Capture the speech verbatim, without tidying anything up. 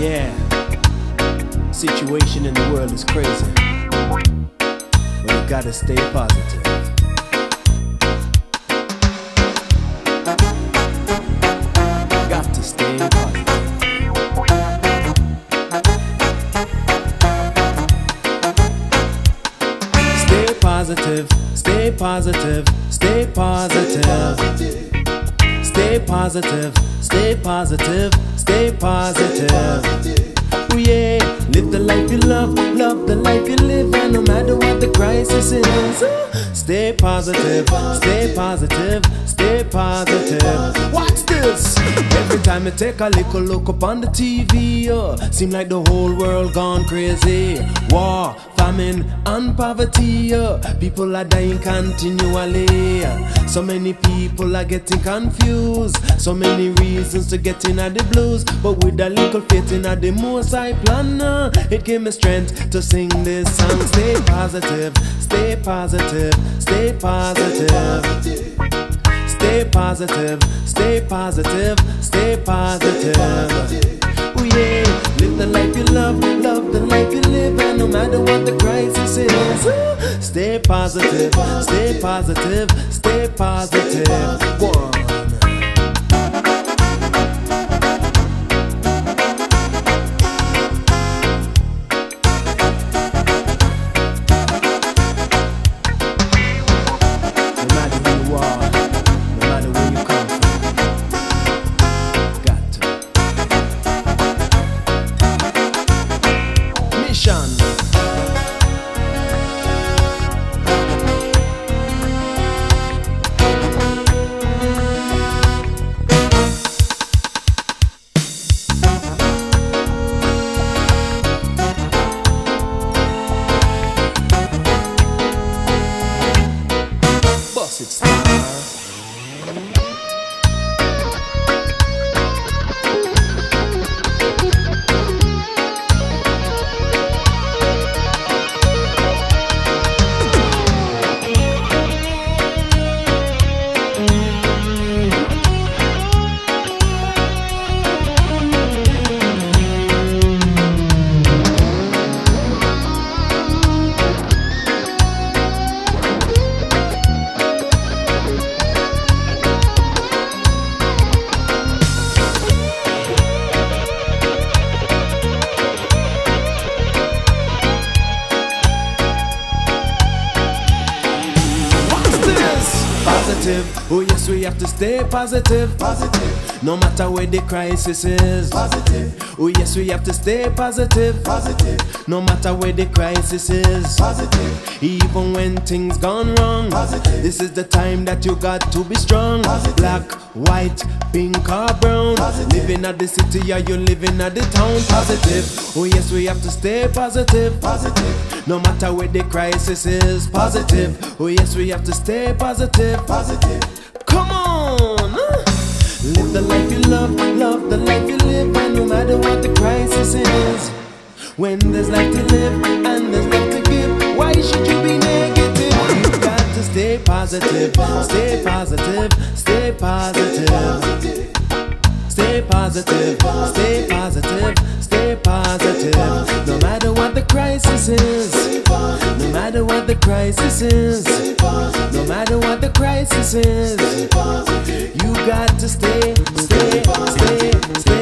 Yeah, situation in the world is crazy, but you gotta stay positive. Got to stay positive. Stay positive, stay positive, stay positive. Stay positive, stay positive, stay positive. Oh yeah, live the life you love, love the life you live, and no matter what the crisis is, stay positive, stay positive, stay positive. Watch this. Every time I take a little look up on the T V, uh, seem like the whole world gone crazy. War, famine and poverty, uh, people are dying continually. So many people are getting confused, so many reasons to get in at the blues. But with a little faith in at the Most High plan, uh, it gave me strength to sing this song. Stay positive, stay positive, stay positive. Stay positive, stay positive, stay positive. Oh yeah, live the life you love, love the life you live, and no matter what the crisis is, stay positive, stay positive, stay positive. One. It's positive. Oh yes, we have to stay positive, positive. No matter where the crisis is, positive. Oh yes, we have to stay positive, positive. No matter where the crisis is, positive. Even when things gone wrong, positive. This is the time that you got to be strong, positive. Black, white, pink or brown, positive. Living at the city or you living at the town, positive. Oh yes, we have to stay positive, positive. No matter where the crisis is, positive. Oh yes, we have to stay positive, positive. Come on, live the life you love, love the life you live, and no matter what the crisis is, when there's life to live and there's life to give, why should you be negative? You've got to stay positive, stay positive, stay positive. Stay positive, stay positive, stay positive. No matter what the crisis is, no matter what the crisis is, no matter what the crisis is, you got to stay, stay, stay, stay.